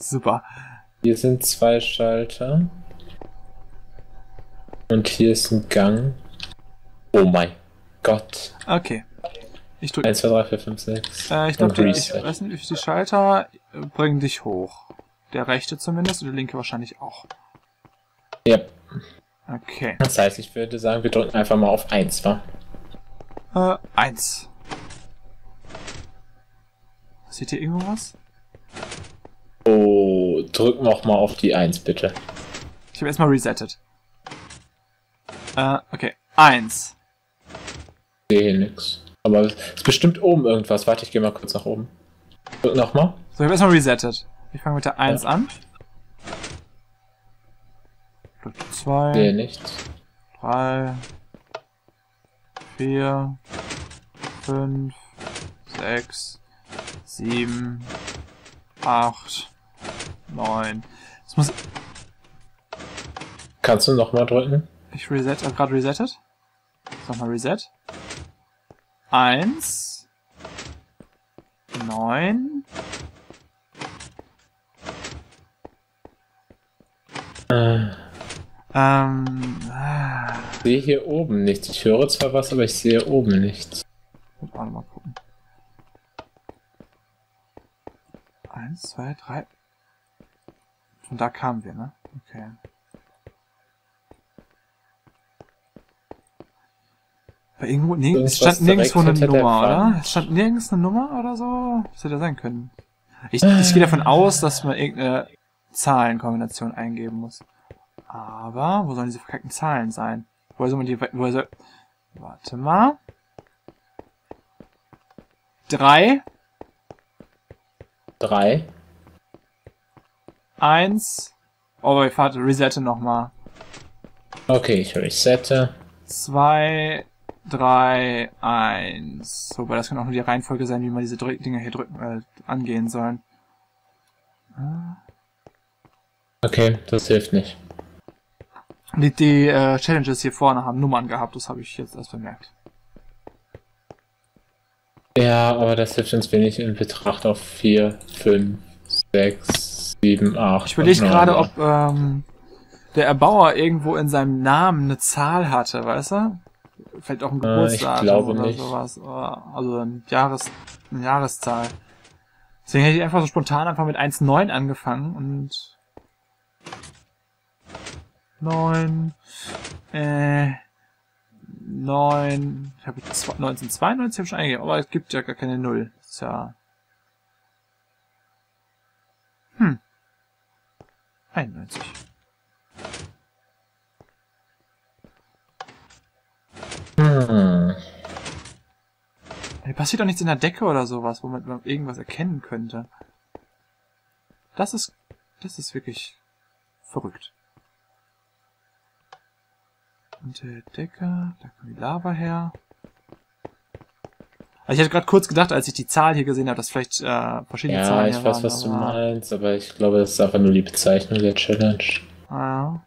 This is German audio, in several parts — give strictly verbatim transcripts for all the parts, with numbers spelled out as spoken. Super. Hier sind zwei Schalter. Und hier ist ein Gang. Oh mein Gott. Okay. Ich drücke eins, zwei, drei, vier, fünf, sechs. Äh, ich glaube, die, die Schalter bringen dich hoch. Der rechte zumindest und der linke wahrscheinlich auch. Ja. Okay. Das heißt, ich würde sagen, wir drücken einfach mal auf eins, wa? Äh, eins. Seht ihr irgendwo was? Oh, drück noch mal auf die eins, bitte. Ich habe erstmal resettet. Äh, okay. eins. Ich sehe hier nichts. Aber es ist bestimmt oben irgendwas. Warte, ich gehe mal kurz nach oben. Drück nochmal. So, ich habe erstmal resettet. Ich fange mit der eins ja. an. zwei. Sehe nichts. drei, vier, fünf, sechs, sieben, acht, neun. Das muss... Kannst du nochmal drücken? Ich reset, habe gerade resettet. Nochmal reset. eins, neun. Äh. Ähm. Ich sehe hier oben nichts. Ich höre zwar was, aber ich sehe oben nichts. Ich will auch nochmal gucken. eins, zwei, drei. Von da kamen wir, ne? Okay. Weil irgendwo, nee, es stand nirgendwo eine Nummer, oder? Es stand nirgends eine Nummer oder so? Das hätte sein können. Ich, ich gehe davon aus, dass man irgendeine Zahlenkombination eingeben muss. Aber, wo sollen diese verkackten Zahlen sein? Woher soll man die, woher soll... Warte mal. Drei. Drei. Eins. Oh, aber ich fahre, resette nochmal. Okay, ich resette. Zwei. drei, eins. Wobei das kann auch nur die Reihenfolge sein, wie man diese Dinger hier drücken, äh, angehen sollen. Okay, das hilft nicht. Die, die äh, Challenges hier vorne haben Nummern gehabt, das habe ich jetzt erst bemerkt. Ja, aber das hilft uns wenig in Betracht auf vier, fünf, sechs, sieben, acht. Ich überlege gerade, ob ähm, der Erbauer irgendwo in seinem Namen eine Zahl hatte, weißt du? Vielleicht auch ein Geburtstag äh, oder nicht. sowas. Also ein Jahres, eine Jahreszahl. Deswegen hätte ich einfach so spontan einfach mit eins, neun angefangen und... neun, äh, neun... Ich habe neunzehnhundertzweiundneunzig hab ich schon eingegeben, aber es gibt ja gar keine Null. Ist ja... Hm. einundneunzig. Hm. Hier passiert doch nichts in der Decke oder sowas, womit man irgendwas erkennen könnte. Das ist... Das ist wirklich... verrückt. Unter der Decke... Da kommt die Lava her. Also ich hatte gerade kurz gedacht, als ich die Zahl hier gesehen habe, dass vielleicht äh, verschiedene ja, Zahlen... Ja, ich weiß, waren, was du meinst, aber ich glaube, das ist einfach nur die Bezeichnung der Challenge. Ah ja.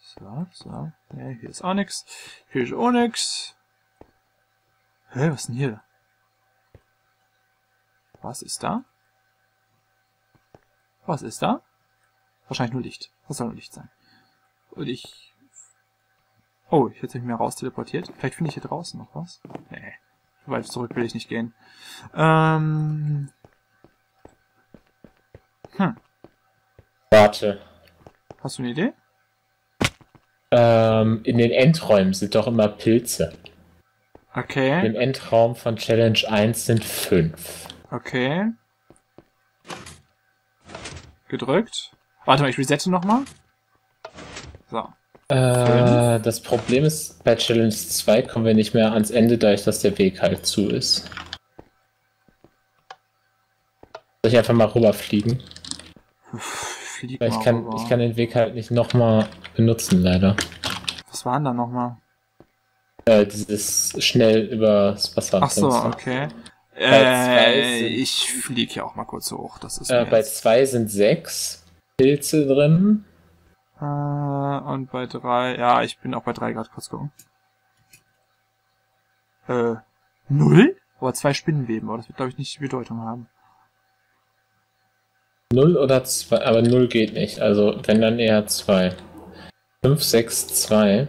So, so. Ja, hier ist auch nix. Hier ist auch nix. Hä, was ist denn hier? Was ist da? Was ist da? Wahrscheinlich nur Licht. Das soll nur Licht sein. Und ich... Oh, ich hätte mich mehr raus teleportiert. Vielleicht finde ich hier draußen noch was. Nee. Weit zurück will ich nicht gehen. Ähm... Hm. Warte. Hast du eine Idee? Ähm, in den Endräumen sind doch immer Pilze. Okay. Im Endraum von Challenge eins sind fünf. Okay. Gedrückt. Warte mal, ich resette nochmal. So. Äh, das Problem ist, bei Challenge zwei kommen wir nicht mehr ans Ende, dadurch, dass der Weg halt zu ist. Soll ich einfach mal rüberfliegen? Uff. Ich kann, ich kann den Weg halt nicht nochmal benutzen, leider. Was war denn da nochmal? Äh, dieses schnell übers Wasser. Ach so, okay. Äh, sind, ich fliege hier auch mal kurz hoch. Das ist äh, bei zwei sind sechs Pilze drin. Äh, und bei drei, ja, ich bin auch bei drei gerade kurz gucken. Äh, null? Aber zwei Spinnenweben, aber das wird, glaube ich, nicht die Bedeutung haben. null oder zwei, aber null geht nicht, also wenn dann eher zwei. fünf, sechs, zwei.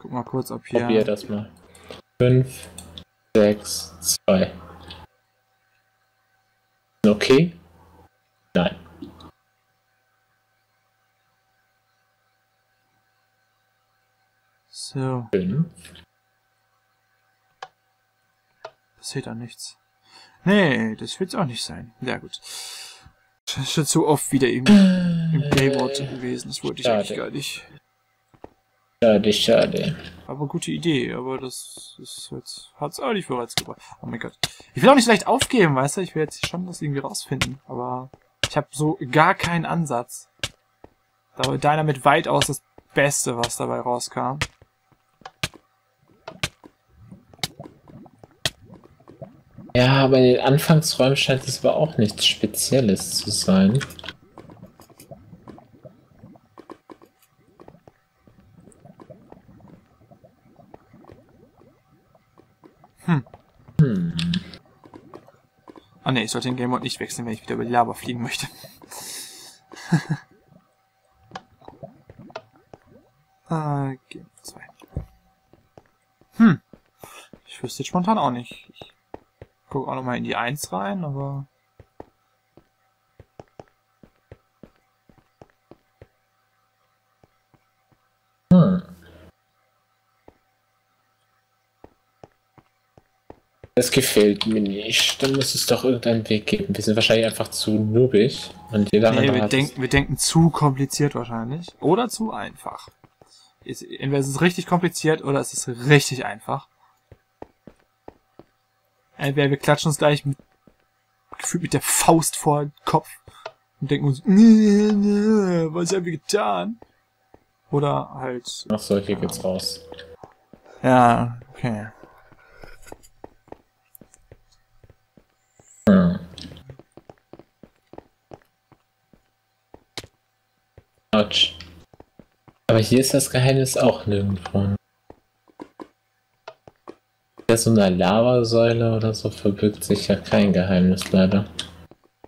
Guck mal kurz, ob hier... Probier das mal. fünf, sechs, zwei. Okay? Nein. So. fünf. Passiert auch nichts. Nee, das wird's auch nicht sein. Ja gut. Das ist schon so oft wieder im, im Playboard gewesen, das wollte ich schade. Eigentlich gar nicht. Schade, schade. Aber gute Idee, aber das ist jetzt, hat's auch nicht bereits gebracht. Oh mein Gott. Ich will auch nicht so leicht aufgeben, weißt du, ich will jetzt schon das irgendwie rausfinden, aber ich habe so gar keinen Ansatz. Da war deiner mit weitaus das Beste, was dabei rauskam. Ja, aber in den Anfangsräumen scheint es aber auch nichts Spezielles zu sein. Hm. Hm. Ah ne, ich sollte den Game Mode nicht wechseln, wenn ich wieder über die Lava fliegen möchte. Ah, Game zwei. Hm. Ich wüsste jetzt spontan auch nicht. Ich guck auch nochmal in die eins rein, aber... Hm. Das gefällt mir nicht. Dann muss es doch irgendeinen Weg geben. Wir sind wahrscheinlich einfach zu noobig. Und jeder nee, andere wir, denk, wir denken zu kompliziert wahrscheinlich. Oder zu einfach. Entweder ist es richtig kompliziert oder ist es ist richtig einfach. Entweder wir klatschen uns gleich mit, gefühlt mit der Faust vor den Kopf und denken uns, was haben wir getan? Oder halt... Ach so, hier geht's raus. Ja, okay. Hm. Autsch. Aber hier ist das Geheimnis auch nirgendwo. So einer Lavasäule oder so verbirgt sich ja kein Geheimnis, leider.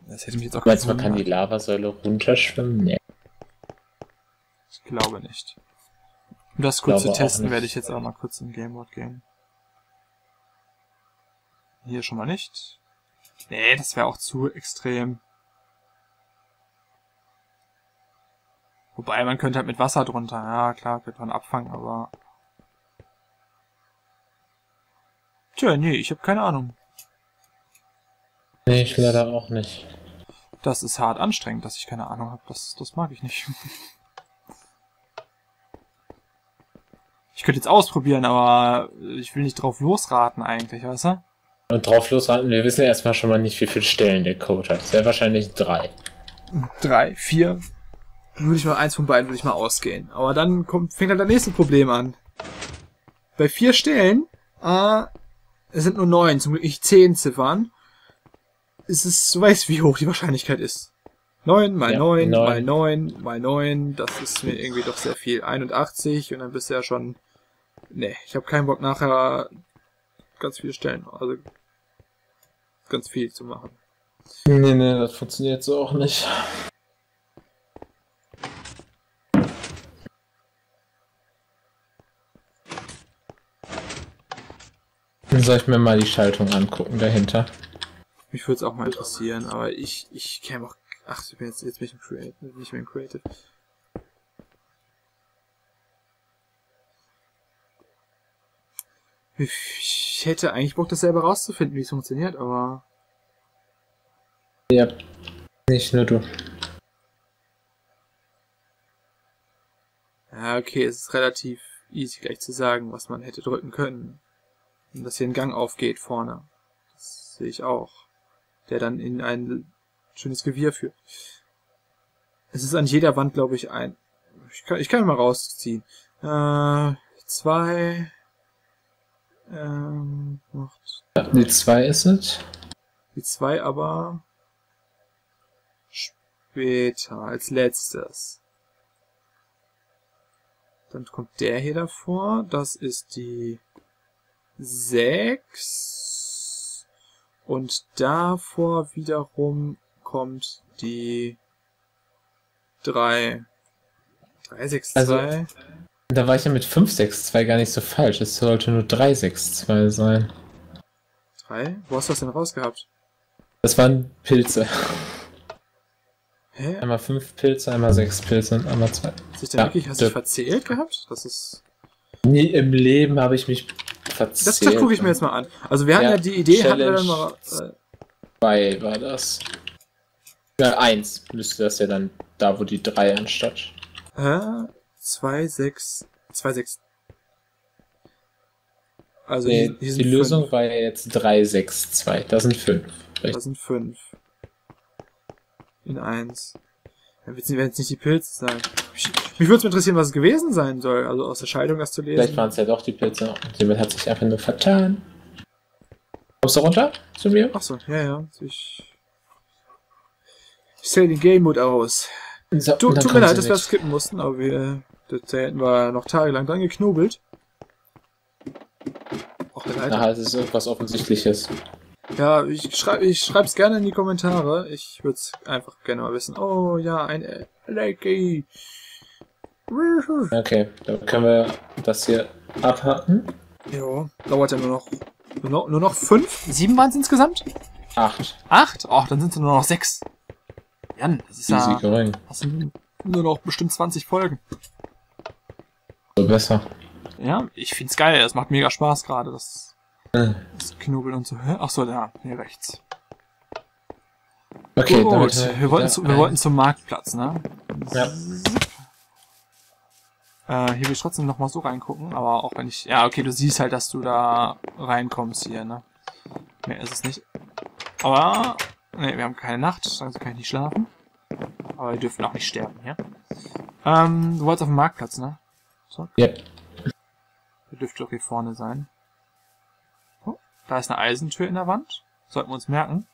Das hätte mich jetzt auch meinst, man kann die Lavasäule runterschwimmen? Nee. Ich glaube nicht. Um das kurz zu testen, werde ich jetzt auch mal kurz in Game Mode gehen. Hier schon mal nicht. Nee, das wäre auch zu extrem. Wobei, man könnte halt mit Wasser drunter. Ja, klar, könnte man abfangen, aber... Tja, nee, ich habe keine Ahnung. Nee, ich leider auch nicht. Das ist hart anstrengend, dass ich keine Ahnung habe. Das, das mag ich nicht. Ich könnte jetzt ausprobieren, aber ich will nicht drauf losraten eigentlich, weißt du? Und drauf losraten, wir wissen ja erstmal schon mal nicht, wie viele Stellen der Code hat. Sehr wahrscheinlich drei. Drei, vier. Würde ich mal eins von beiden würde ich mal ausgehen. Aber dann kommt, fängt dann das nächste Problem an. Bei vier Stellen, äh, es sind nur neun, zum Glück nicht zehn Ziffern. Es ist, du weißt, wie hoch die Wahrscheinlichkeit ist. neun mal ja, neun, neun mal neun mal neun, das ist mir irgendwie doch sehr viel. einundachtzig und dann bist du ja schon... Nee, ich habe keinen Bock nachher ganz viele Stellen, also ganz viel zu machen. Nee, nee, das funktioniert so auch nicht. Soll ich mir mal die Schaltung angucken dahinter? Mich würde es auch mal interessieren, aber ich, ich kann auch... Ach, ich bin jetzt, jetzt bin ich im Creative, nicht mehr im Creative. Ich hätte eigentlich Bock, das selber rauszufinden, wie es funktioniert, aber... Ja, nicht nur du. Ja, okay, es ist relativ easy gleich zu sagen, was man hätte drücken können. Dass hier ein Gang aufgeht vorne. Das sehe ich auch. Der dann in ein schönes Gewirr führt. Es ist an jeder Wand, glaube ich, ein... Ich kann, ich kann ihn mal rausziehen. Äh, zwei... Ähm... Macht... Die zwei ist es. Die zwei aber... Später, als letztes. Dann kommt der hier davor. Das ist die... sechs und davor wiederum kommt die drei. drei sechs zwei. Also, da war ich ja mit fünf sechs zwei gar nicht so falsch. Es sollte nur drei sechs zwei sein. drei? Wo hast du das denn rausgehabt? Das waren Pilze. Hä? Einmal fünf Pilze, einmal sechs Pilze und einmal zwei. Hast du dich ja, wirklich hast du verzählt gehabt? Das ist... Nee, im Leben habe ich mich verzählt. Das, das gucke ich mir jetzt mal an. Also wir hatten ja, ja die Idee, hatten wir dann mal... Äh, zwei war das. Ja, eins müsste das ja dann da, wo die drei anstatt. Hä? zwei sechs... zwei sechs... Also nee, hier, hier die Lösung fünf. War ja jetzt drei sechs zwei. Da sind fünf. Da sind fünf. In eins. Dann werden jetzt nicht die Pilze sein. Mich, mich würde es interessieren, was es gewesen sein soll. Also aus der Scheidung das zu lesen. Vielleicht waren es ja doch die Pilze. Jemand hat sich einfach nur vertan. Kommst du runter zu mir? Achso, ja, ja. Ich, ich zähle den Game Mode aus. So, du, tut mir leid, dass wir das skippen mussten, aber wir, da hätten wir noch tagelang dran geknobelt. Na, es ist irgendwas Offensichtliches. Ja, ich schreibe ich schreib's gerne in die Kommentare. Ich würde es einfach gerne mal wissen. Oh ja, ein Lucky. Okay, dann können wir das hier abhaken. Jo, dauert ja nur noch nur noch, nur noch fünf? Sieben waren es insgesamt? Acht. Acht? Ach, dann sind es nur noch sechs. Jan, das ist ja... Das sind nur noch bestimmt zwanzig Folgen. So besser. Ja, ich find's geil, es macht mega Spaß gerade, das, das Knobeln und so. Achso, da, hier rechts. Okay, oh, damit wir, wir, wollten zu, wir wollten zum Marktplatz, ne? Ja. Äh, hier will ich trotzdem nochmal so reingucken, aber auch wenn ich... Ja, okay, du siehst halt, dass du da reinkommst hier, ne? Mehr ist es nicht. Aber... Ne, wir haben keine Nacht, also kann ich nicht schlafen. Aber wir dürfen auch nicht sterben, ja? Ähm, du wolltest auf dem Marktplatz, ne? So. Yep. Dürfte doch hier vorne sein. Oh, da ist eine Eisentür in der Wand. Sollten wir uns merken.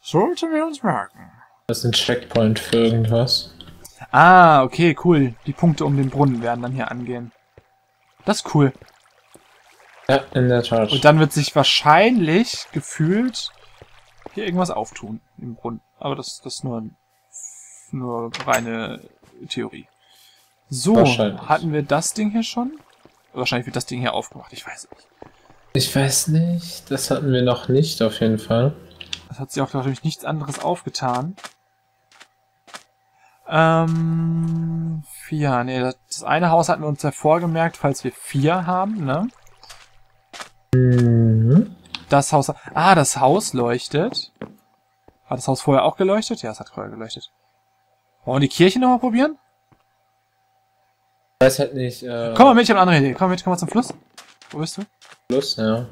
Sollten wir uns merken. Das ist ein Checkpoint für irgendwas. Ah, okay, cool. Die Punkte um den Brunnen werden dann hier angehen. Das ist cool. Ja, in der Tat. Und dann wird sich wahrscheinlich gefühlt hier irgendwas auftun im Brunnen. Aber das, das ist nur, nur reine Theorie. So, hatten wir das Ding hier schon? Wahrscheinlich wird das Ding hier aufgemacht, ich weiß nicht. Ich weiß nicht, das hatten wir noch nicht auf jeden Fall. Das hat sich auch natürlich nichts anderes aufgetan. Ähm, vier, nee, das, das eine Haus hatten wir uns davor gemerkt, falls wir vier haben, ne? Mhm. Das Haus, ah, das Haus leuchtet. Hat das Haus vorher auch geleuchtet? Ja, es hat vorher geleuchtet. Wollen wir die Kirche nochmal probieren? Ich weiß halt nicht, äh... Komm mal mit, ich hab eine andere Idee. Komm mit, komm mal zum Fluss. Wo bist du? Fluss, ja.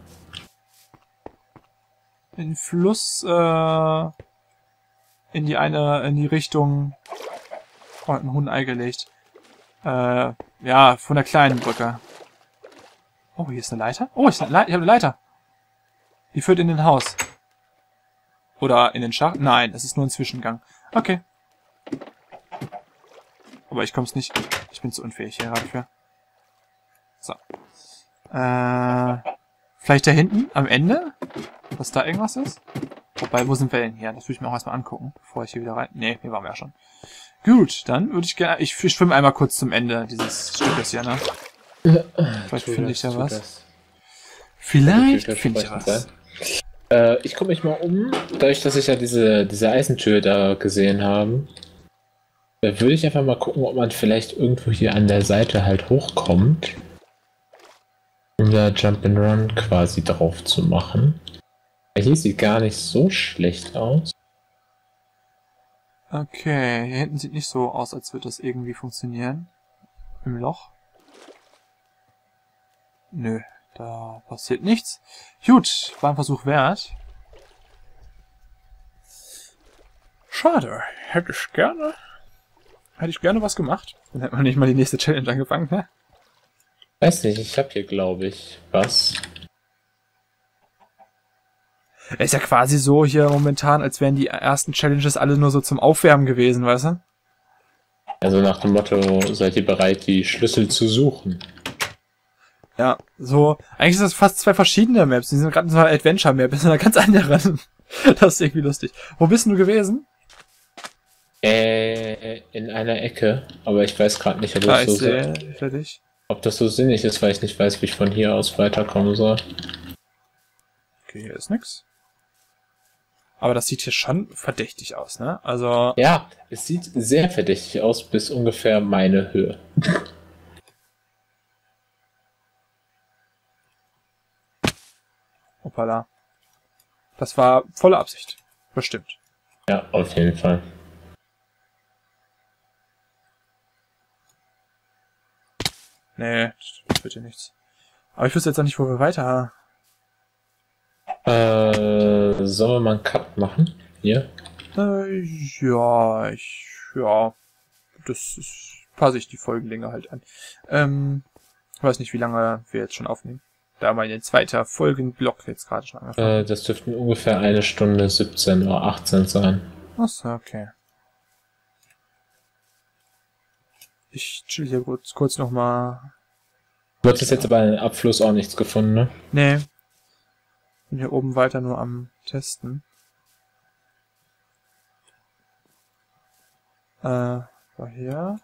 In Fluss, äh... In die eine, in die Richtung... Oh, hat ein Huhn Ei gelegt. Äh, ja, von der kleinen Brücke. Oh, hier ist eine Leiter. Oh, ich, ich habe eine Leiter. Die führt in den Haus. Oder in den Schacht? Nein, es ist nur ein Zwischengang. Okay. Aber ich komm's nicht... Ich bin zu unfähig hier dafür. So. Äh, vielleicht da hinten am Ende? Dass da irgendwas ist? Wobei, wo sind wir denn hier? Das würde ich mir auch erstmal angucken, bevor ich hier wieder rein... Ne, hier waren wir ja schon. Gut, dann würde ich gerne... Ich schwimme einmal kurz zum Ende dieses Stückes hier, ne? Vielleicht finde ich da was. Vielleicht finde ich da was. Äh, ich gucke mich mal um, dadurch, dass ich ja diese, diese Eisentür da gesehen habe. Da würde ich einfach mal gucken, ob man vielleicht irgendwo hier an der Seite halt hochkommt, um da Jump and Run quasi drauf zu machen. Hier sieht gar nicht so schlecht aus. Okay, hier hinten sieht nicht so aus, als würde das irgendwie funktionieren. Im Loch. Nö, da passiert nichts. Gut, war ein Versuch wert. Schade, hätte ich gerne... Hätte ich gerne was gemacht. Dann hätte man nicht mal die nächste Challenge angefangen, ne? Weiß nicht, ich hab hier, glaube ich, was. Ist ja quasi so hier momentan, als wären die ersten Challenges alle nur so zum Aufwärmen gewesen, weißt du? Also nach dem Motto, seid ihr bereit, die Schlüssel zu suchen? Ja, so. Eigentlich sind das fast zwei verschiedene Maps. Die sind gerade so eine Adventure-Map, das ist eine ganz andere. Das ist irgendwie lustig. Wo bist denn du gewesen? Äh, in einer Ecke, aber ich weiß gerade nicht, ob das, so sehr, ob das so sinnig ist, weil ich nicht weiß, wie ich von hier aus weiterkommen soll. Okay, hier ist nix. Aber das sieht hier schon verdächtig aus, ne? Also. Ja, es sieht sehr verdächtig aus, bis ungefähr meine Höhe. Hoppala. Das war volle Absicht. Bestimmt. Ja, auf jeden Fall. Nee, das wird hier nichts. Aber ich wüsste jetzt auch nicht, wo wir weiter... Äh, sollen wir mal einen Cut machen? Hier? Äh, ja, ich... Ja... Das ist... Passe ich die Folgenlänge halt an. Ähm... Weiß nicht, wie lange wir jetzt schon aufnehmen. Da haben wir den zweiten Folgenblock jetzt gerade schon angefangen. Äh, das dürften ungefähr eine Stunde siebzehn oder achtzehn sein. Achso, okay. Ich chill hier kurz, kurz nochmal. Du hattest jetzt aber im Abfluss auch nichts gefunden, ne? Nee. Bin hier oben weiter nur am Testen. Äh, war hier.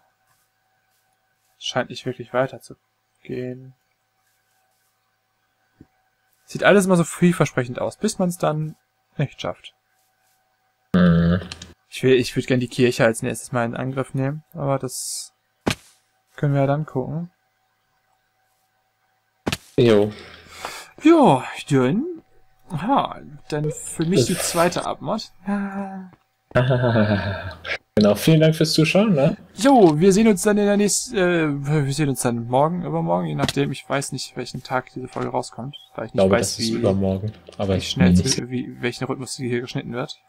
Scheint nicht wirklich weiter zu gehen. Sieht alles immer so vielversprechend aus, bis man es dann nicht schafft. Mhm. Ich, ich würde gerne die Kirche als nächstes mal in Angriff nehmen, aber das können wir ja dann gucken. Jo. Jo, dann... Aha, dann für mich die zweite Abmod. Genau, vielen Dank fürs Zuschauen, ne? Jo, wir sehen uns dann in der nächsten, äh, wir sehen uns dann morgen, übermorgen, je nachdem, ich weiß nicht, welchen Tag diese Folge rauskommt, weil ich, ich nicht glaube, weiß, das wie, ist übermorgen, aber wie schnell, wie, wie, welchen Rhythmus hier geschnitten wird.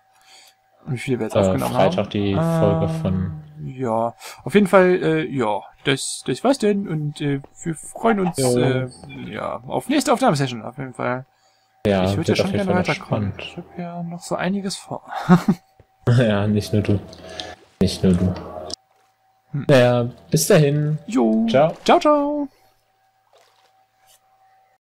Wie viele wir jetzt äh, aufgenommen Freitag haben. Die Folge äh, von... Ja, auf jeden Fall, äh, ja, das, das war's denn und äh, wir freuen uns, äh, ja, auf nächste Aufnahmesession, auf jeden Fall. Ja, ich würde ja schon gerne weiterkommen. Spannend. Ich habe ja noch so einiges vor. Ja, nicht nur du. Nicht nur du. Hm. Naja, bis dahin. Jo. Ciao. Ciao, ciao.